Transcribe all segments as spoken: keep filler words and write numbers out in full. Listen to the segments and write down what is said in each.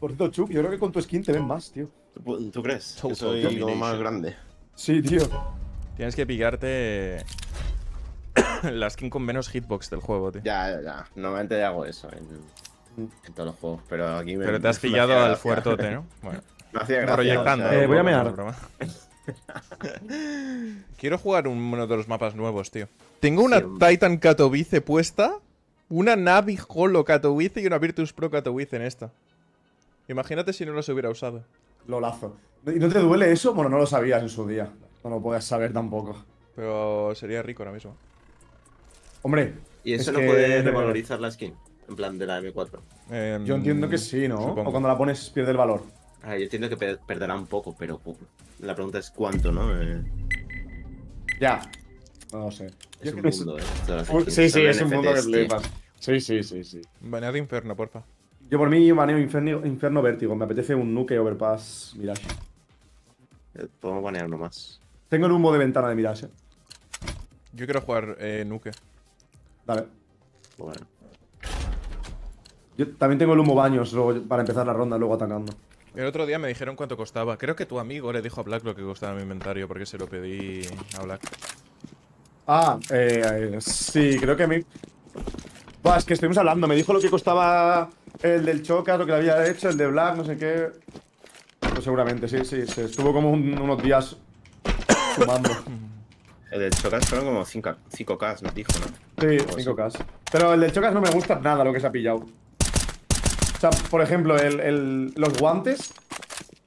Por cierto, Chuck, yo creo que con tu skin te ven más, tío. ¿Tú crees? Yo soy lo más grande. Sí, tío. Tienes que pillarte la skin con menos hitbox del juego, tío. Ya, ya, ya. Normalmente hago eso en, en todos los juegos, pero aquí me… Pero te has pillado al fuertote, ¿no? Bueno. Me hacía gracia. Proyectando. O sea, eh, voy a mear. Quiero jugar uno de los mapas nuevos, tío. Tengo una sí, Titan Katowice puesta, una Navi Holo Katowice y una Virtus Pro Katowice en esta. Imagínate si no las hubiera usado. Lolazo. ¿Y no te duele eso? Bueno, no lo sabías en su día. No lo podías saber tampoco. Pero sería rico ahora mismo. Hombre. ¿Y eso es no que... puede revalorizar la skin? En plan de la M cuatro. Eh, yo entiendo que sí, ¿no? Supongo. O cuando la pones pierde el valor. Ah, yo entiendo que perderá un poco, pero poco. La pregunta es cuánto, ¿no? Eh... Ya. No lo sé. Es yo un mundo, es... ¿eh? Uh, sí, sí, es N F Ts, un mundo que flipas. Sí, sí, sí, sí. Banear Inferno, porfa. Yo por mí baneo Inferno, Inferno Vértigo. Me apetece un Nuke Overpass Mirage. Eh, podemos banear nomás. Tengo el humo de ventana de Mirage, ¿eh? Yo quiero jugar eh, Nuke. Dale. Bueno. Yo también tengo el humo baños luego, para empezar la ronda, luego atacando. El otro día me dijeron cuánto costaba. Creo que tu amigo le dijo a Black lo que costaba mi inventario porque se lo pedí a Black. Ah, eh, eh sí, creo que a mí… Bah, es que estuvimos hablando. Me dijo lo que costaba el del Chocas, lo que le había hecho, el de Black, no sé qué… Pues seguramente, sí, sí. Se estuvo como un, unos días sumando. El del Chocas fueron como cinco K, nos dijo, ¿no? Sí, cinco K. Pero el del Chocas no me gusta nada lo que se ha pillado. O sea, por ejemplo, el, el, los guantes,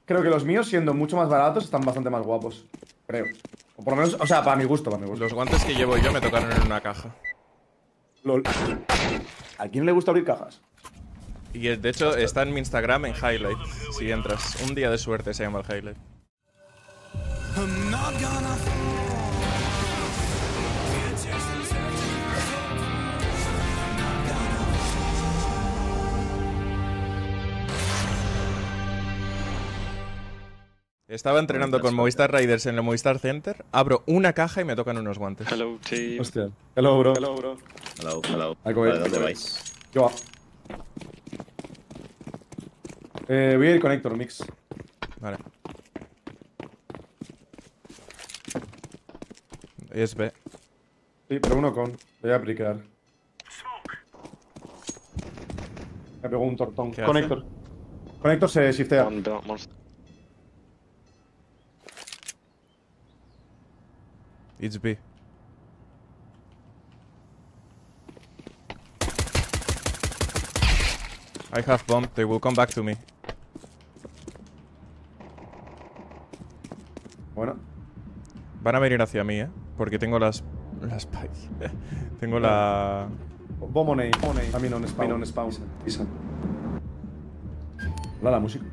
creo que los míos, siendo mucho más baratos, están bastante más guapos. Creo. O por lo menos, o sea, para mi gusto, para mi gusto. Los guantes que llevo yo me tocaron en una caja. Lol. ¿A quién le gusta abrir cajas? Y de hecho está en mi Instagram en Highlight. Si entras. Un día de suerte se llama el Highlight. Estaba entrenando con Movistar Riders en el Movistar Center, abro una caja y me tocan unos guantes. Hello, team. Hostia. Hello, bro. Hello, bro. Hello, hello. ¿A dónde vais? Yo va. Eh, voy a ir con Héctor, Mix. Vale. Es B. Sí, pero uno con. Voy a aplicar. Me pegó un tortón. Con Héctor. Con Héctor se shiftea. It's B. I have bomb, they will come back to me. Bueno. Van a venir hacia mí, eh. Porque tengo las… las pies. Tengo la… Bomb on A, on A. También on spawn. On spawn. Isa. Hola, la música.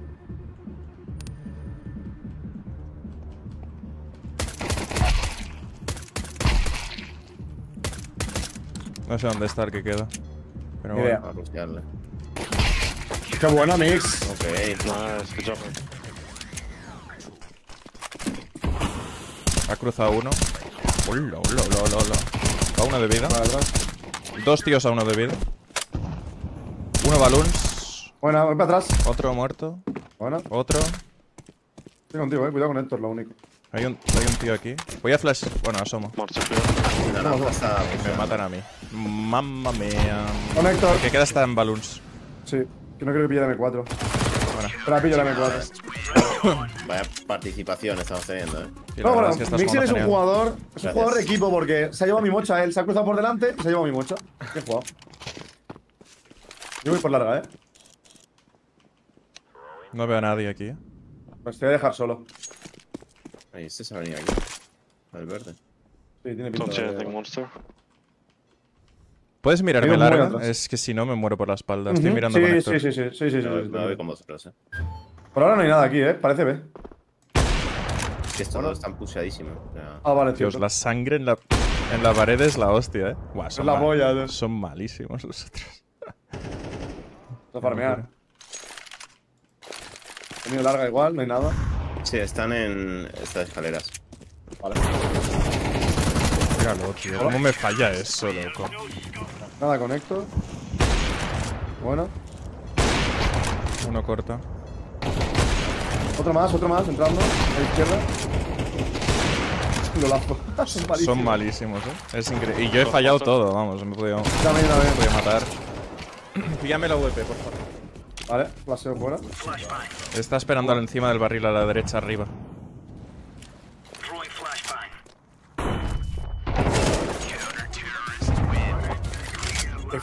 No sé dónde está el que queda. Pero bueno, a buscarle. ¡Qué buena, Mix! Ok, nice, good job. Ha cruzado uno. ¡Hola, hola, hola, hola! A uno de vida. Dos tíos a uno de vida. Uno balloons. Buena, voy para atrás. Otro muerto. Buena. Otro. Estoy contigo, eh. Cuidado con Héctor, lo único. Hay un, hay un tío aquí. Voy a flash. Bueno, asomo. No, no, no, hasta me matan a mí. Mamma mía. Conector. Que queda hasta en balloons. Sí, que no creo que pille la M cuatro. Bueno. Pero la pillo la M cuatro. Vaya participación estamos teniendo, eh. Sí, no, bueno, Mixer es un jugador. Es Gracias. un jugador de equipo porque se ha llevado mi mocha él. Se ha cruzado por delante y se ha llevado mi mocha. Qué jugado. Yo voy por larga, eh. No veo a nadie aquí, eh. Pues te voy a dejar solo. Ahí, este se ha venido aquí. Al verde. Sí, tiene pinta. ¿Puedes mirarme larga? Es que si no me muero por la espalda. Estoy mirando con Héctor. Sí, sí, sí, sí. Me voy con vosotros, eh. Por ahora no hay nada aquí, eh. Parece B. Que estos dos están puseadísimos. Ah, vale, tío. Dios, la sangre en la en la pared es la hostia, eh. Es la boya, son malísimos los otros. Está farmear. He venido larga igual, no hay nada. Sí, están en estas escaleras. Vale. Míralo, tío. ¿Cómo me falla eso, loco? Nada, conecto. Bueno. Uno corta. Otro más, otro más, entrando. A la izquierda. Lo lanzo. Son malísimos. Son malísimos, eh. Es increíble. Y yo he fallado todo, vamos. Me he podido, también, también. Me he podido matar. Píllame la U E P, por favor. Vale, paseo fuera. Está esperando encima del barril a la derecha, arriba.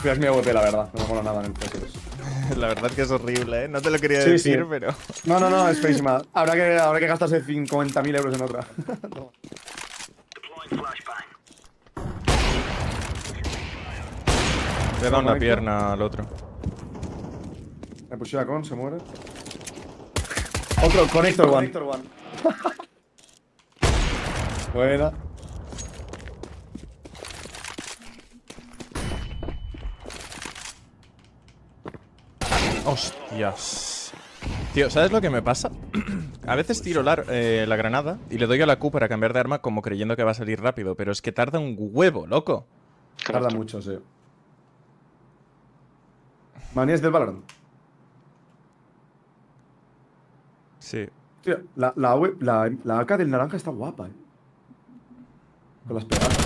Es mi A W P, la verdad, no me mola nada en el P S dos. La verdad es que es horrible, ¿eh? No te lo quería sí, decir, sí. pero... No, no, no, es feísima. Habrá que, habrá que gastarse cincuenta mil euros en otra. No. Le he dado una pierna al otro. Me pusieron a con, se muere. Otro, Connector One. one. Buena. Hostias. Tío, ¿sabes lo que me pasa? A veces tiro la, eh, la granada y le doy a la Q para cambiar de arma como creyendo que va a salir rápido, pero es que tarda un huevo, loco. Tarda mucho, sí. Manías del Valorant. Sí. Tío, la, la, la, la A K del naranja está guapa, eh. Con las pegadas.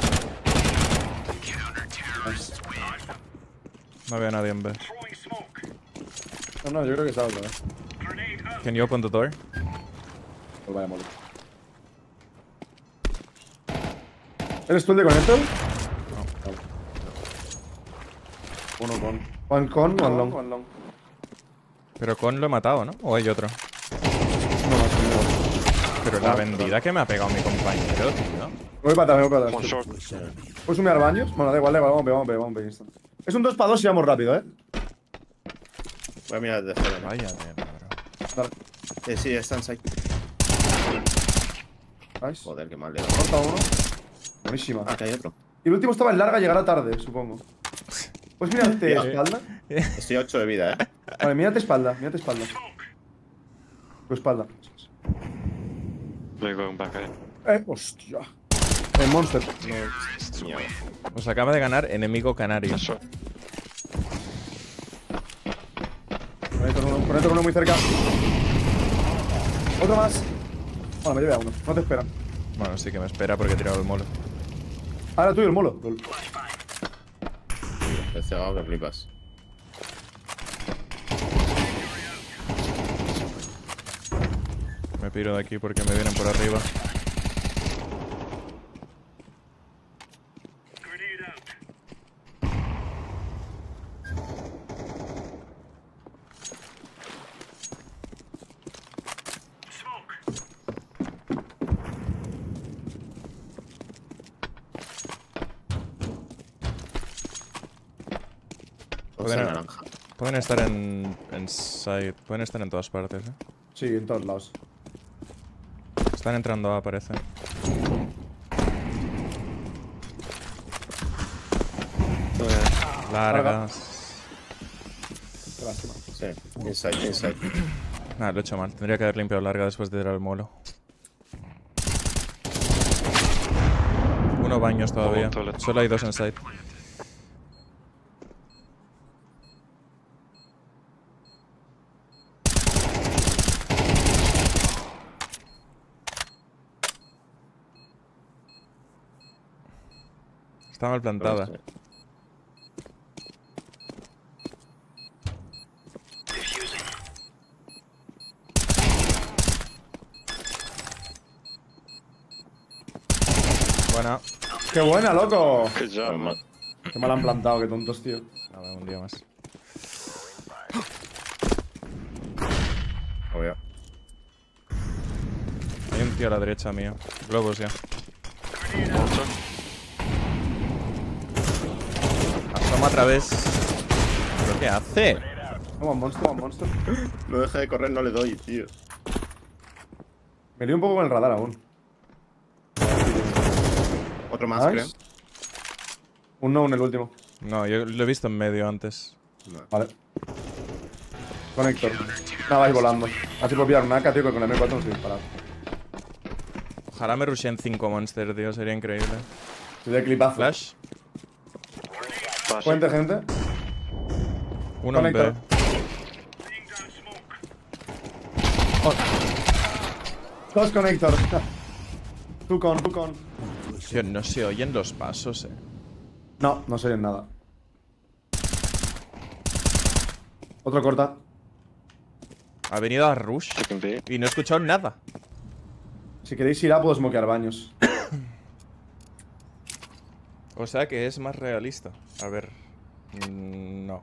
No veo a nadie en B. No, no, yo creo que está otra vez. Can you open the door? Oh, vaya mole. ¿Eres tú el de Connector? No, vale. Uno con. One con, one long. One long. Pero con lo he matado, ¿no? ¿O hay otro? No, no, no. Pero la vendida que me ha pegado mi compañero, tío. Voy para atrás, voy para atrás. ¿Puedes humear baños? Bueno, da igual, da igual, vamos, vamos, vamos, vamos. Es un dos para dos si vamos rápido, eh. Voy a mirar desde fuera. Vaya mierda, bro. Eh, sí, está en site. Nice. Joder, qué mal le da. Corta uno. Buenísima. Ah, que hay otro. Y el último estaba en larga, llegará tarde, supongo. Pues mírate espalda. Estoy a ocho de vida, eh. Vale, mírate espalda, mírate espalda. Tu espalda. Voy con back, eh. Eh, hostia. El monster. No. Os acaba de ganar enemigo canario. Eso. Conecto con uno muy cerca. Otro más. Bueno, me llevé a uno. No te espera. Bueno, sí que me espera porque he tirado el molo. Ahora tú y el molo. Te cegado que flipas. Me piro de aquí porque me vienen por arriba. Pueden, pueden estar en, en site, pueden estar en todas partes, ¿eh? Sí, en todos lados. Están entrando A, parece. Largas. Qué lástima. Sí, inside, inside. Nada, lo he hecho mal. Tendría que haber limpiado larga después de tirar el molo. Uno baños todavía. Solo hay dos en site. Está mal plantada. Buena. ¡Qué buena, loco! Qué, Qué mal han plantado, qué tontos, tío. A ver, un día más. Obvio. Hay un tío a la derecha mío. Globos ya. A través. ¿Pero qué hace? Vamos, monstruo, vamos, monstruo. Lo deja de correr, no le doy, tío. Me lío un poco con el radar aún. Otro más, creo. Un no, un el último. No, yo lo he visto en medio antes. No. Vale. Connector. Nada, vais volando. Así por pillar una A K, tío, que con la M cuatro no estoy disparado. Ojalá me rushen cinco monsters, tío, sería increíble. Sería clipazo. Flash. Puente, gente. Uno en B. Oh. Dos conector. Tú con, tú con. Tío, no se oyen los pasos, eh. No, no se oyen nada. Otro corta. Ha venido a rush y no he escuchado nada. Si queréis ir a, puedo smokear baños. O sea que es más realista. A ver. No.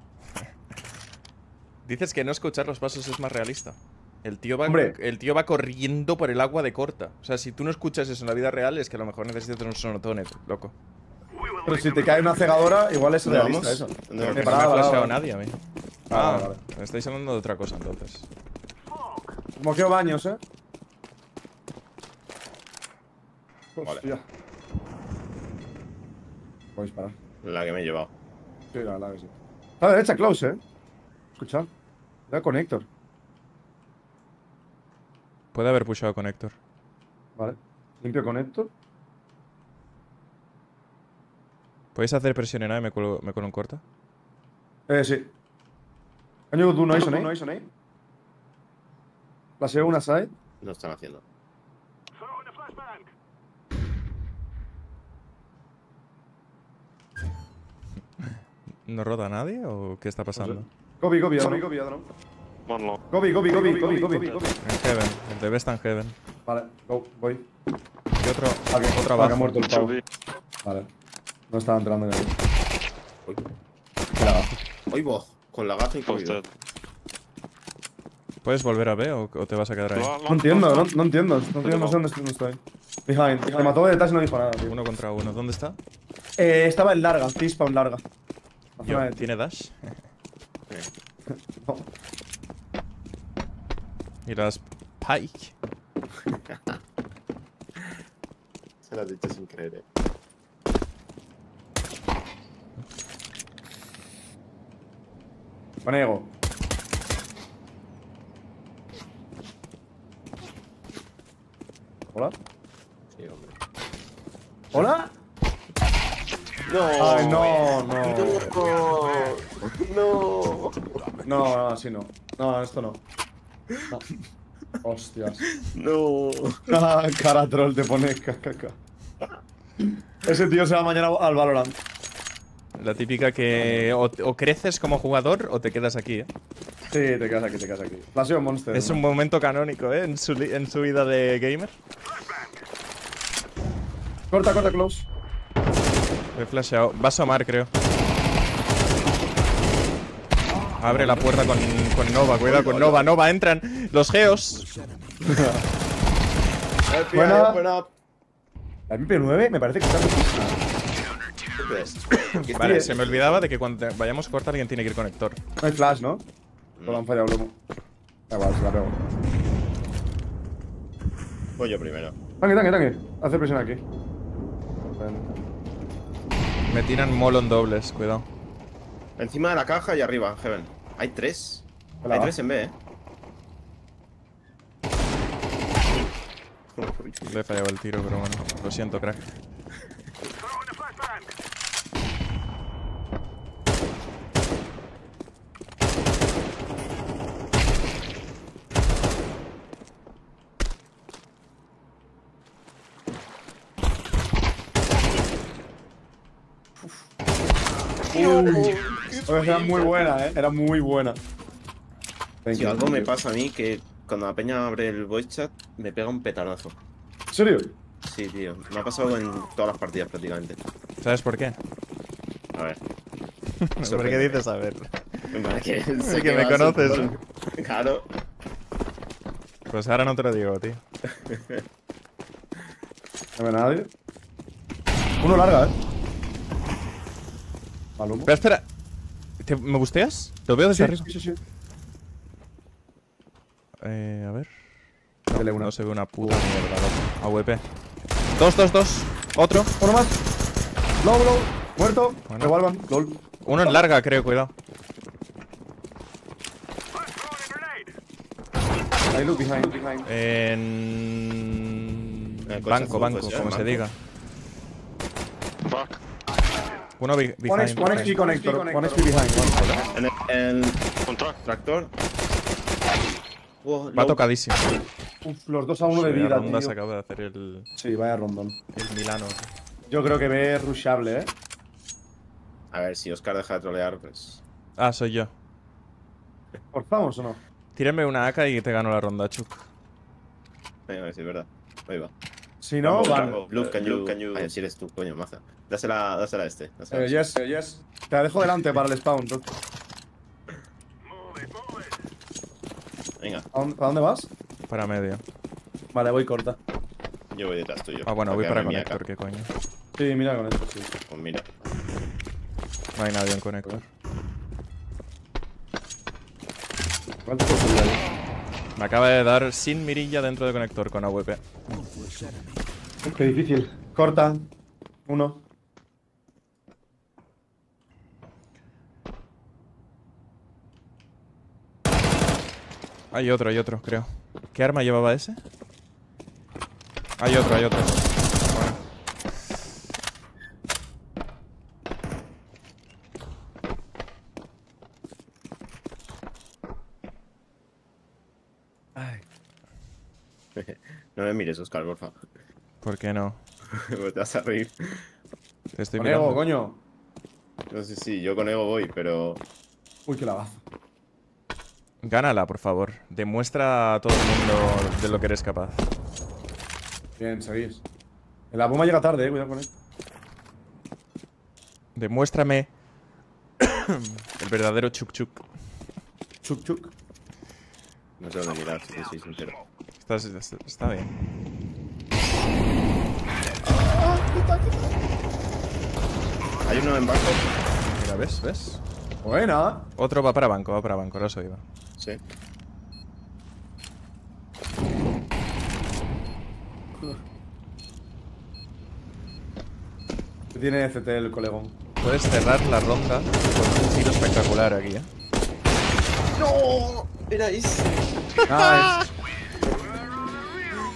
Dices que no escuchar los pasos es más realista. El tío, va, el tío va corriendo por el agua de corta. O sea, si tú no escuchas eso en la vida real, es que a lo mejor necesitas un sonotómetro, loco. Pero si te cae una cegadora, igual es realista eso. No, no me ha flasheado nadie a mí. Ah, vale, vale. Me estáis hablando de otra cosa entonces. Moqueo baños, eh. Vale. Hostia. Voy a disparar. La que me he llevado. Sí, la, la que sí. A la derecha, close, eh. Escuchad. Cuidado con Héctor. Puede haber pushado con Héctor. Vale. Limpio con Héctor. ¿Podéis hacer presión en A y me cuelo, me cuelo en corta? Eh, sí. ¿Han llegado tú no Ison ahí? ¿La llevo una side? Lo están haciendo. ¿No roda a nadie o qué está pasando? Gobi, Gobi, Gobi, Gobi, Gobi, Gobi, Gobi, Gobi, Gobi. En heaven, el de Best en heaven. Vale, go, voy. Y otro, otro abajo. Muerto el pavo. Vale. No estaba entrando en el... Uy. Uy, vos. Con la gaza y cogido. ¿Puedes volver a B o, o te vas a quedar ahí? No entiendo, no, no entiendo. No entiendo, no sé dónde estoy. Behind. Te mató de detrás y no dijo nada, tío. Uno contra uno. ¿Dónde está? Eh, estaba en larga. T-spawn larga. Yo, ¿tiene dash? No. Y las Pike. Se las he dicho sin creer, eh. Panego. ¿Hola? Sí, hombre. ¿Hola? No. Ay, no, no. No. No, no, así no. No, esto no. No. Hostias. No. Ah, cara troll te pone caca. Ese tío se va mañana al Valorant. La típica que o, o creces como jugador o te quedas aquí, ¿eh? Sí, te quedas aquí, te quedas aquí. Flaseo Monster. Es un momento canónico, ¿eh? En su, en su vida de gamer. Corta, corta, close. Me he flasheado. Va a asomar, creo. Abre la puerta con, con Nova, cuidado con Nova. Nova, entran los geos. Buena. La M P nueve me parece que está... Vale, se me olvidaba de que cuando vayamos a cortar alguien tiene que ir conector. No hay flash, ¿no? No lo han fallado, Lomo. Da igual, se la pego. Voy yo primero. Tanque, tanque, tanque. Hace presión aquí. Me tiran molon dobles, cuidado. Encima de la caja y arriba, Heaven. Hay tres. Hola, hay va. Tres en B, eh. Le he fallado el tiro, pero bueno. Lo siento, crack. Uf, era muy buena, eh. Era muy buena. Si algo me pasa a mí que cuando la peña abre el voice chat me pega un petarazo. ¿En serio? Sí, tío. Me ha pasado en todas las partidas prácticamente. ¿Sabes por qué? A ver. ¿Por qué dices a ver? Que sé que me conoces. Claro. Pues ahora no te lo digo, tío. ¿No ve nadie? Uno larga, eh. Palomo. Pero espera, ¿Te, ¿me busteas? Te lo veo desde sí, arriba. Sí, sí, sí. Eh, a ver. No, una. No se ve una puta Uf. mierda, loco. A W P. Dos, dos, dos. Otro. Uno más. Low, low. Muerto. Bueno. Revuelvan. Lol. Uno en larga, creo, cuidado. I look behind, behind. En. Eh, banco, banco, como banco. se diga. Fuck. Uno behind. One X P behind. Connector. One X P behind. One. El, el... Tractor. Oh, va tocadísimo. Uf, los dos a uno de vida, tío. Ronda se acaba de hacer el... Sí, vaya rondón. El Milano. Yo creo que ve rushable, ¿eh? A ver, si Oscar deja de trolear, pues… Ah, soy yo. ¿Forzamos o no? Tírame una A K y te gano la ronda, Chuk. Venga, a ver si es verdad. Ahí va. Si no… Luke, can you… Can you... Ay, si eres tú, coño, maza. Dásela, dásela a este. Dásela eh, a este. Yes, yes. Te la dejo delante para el spawn, tú. Venga. ¿Para dónde vas? Para medio. Vale, voy corta. Yo voy detrás tuyo. Ah, bueno, voy para conector, ¿qué coño? Sí, mira con esto, sí. Pues mira. No hay nadie en conector. ¿Cuánto te sube ahí? Me acaba de dar sin mirilla dentro de conector con A W P. Qué difícil. Corta. Uno. Hay otro, hay otro, creo. ¿Qué arma llevaba ese? Hay otro, hay otro. Bueno. Ay. No me mires, Oscar, por favor. ¿Por qué no? Te vas a reír. Te estoy mirando. Con ego, coño. No sé, sí, yo con ego voy, pero… Uy, qué lavazo. Gánala, por favor. Demuestra a todo el mundo de lo que eres capaz. Bien, seguís. La bomba llega tarde, eh. Cuidado con él. Demuéstrame el verdadero Chuk Chuk. Chuk Chuk. No sé dónde mirar, si te soy sincero. Está, está, está bien. Hay uno en banco. Mira, ¿ves? ¿Ves? Buena. Otro va para banco, va para banco, lo soy yo. Sí. Tiene C T el colegón. Puedes cerrar la ronda con un tiro espectacular aquí, eh. No, era Is. Ah, es...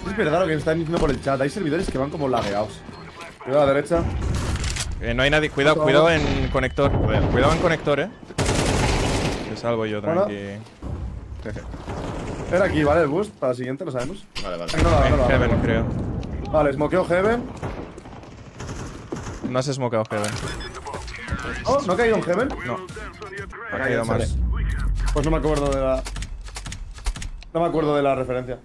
es verdad lo que me están diciendo por el chat. Hay servidores que van como lagueados. Cuidado a la derecha. Eh, no hay nadie. Cuidado, cuidado en conector. Cuidado en conector, eh. Te salvo yo, tranqui. Era aquí, ¿vale? El boost. Para la siguiente, lo sabemos. Vale, vale. No, no, no, no, Heaven, no, no, no. creo. Vale, smokeo Heaven. No has smokado Heaven. Oh, ¿no ha caído en Heaven? No. Ha caído más. Pues no me acuerdo de la... No me acuerdo de la referencia.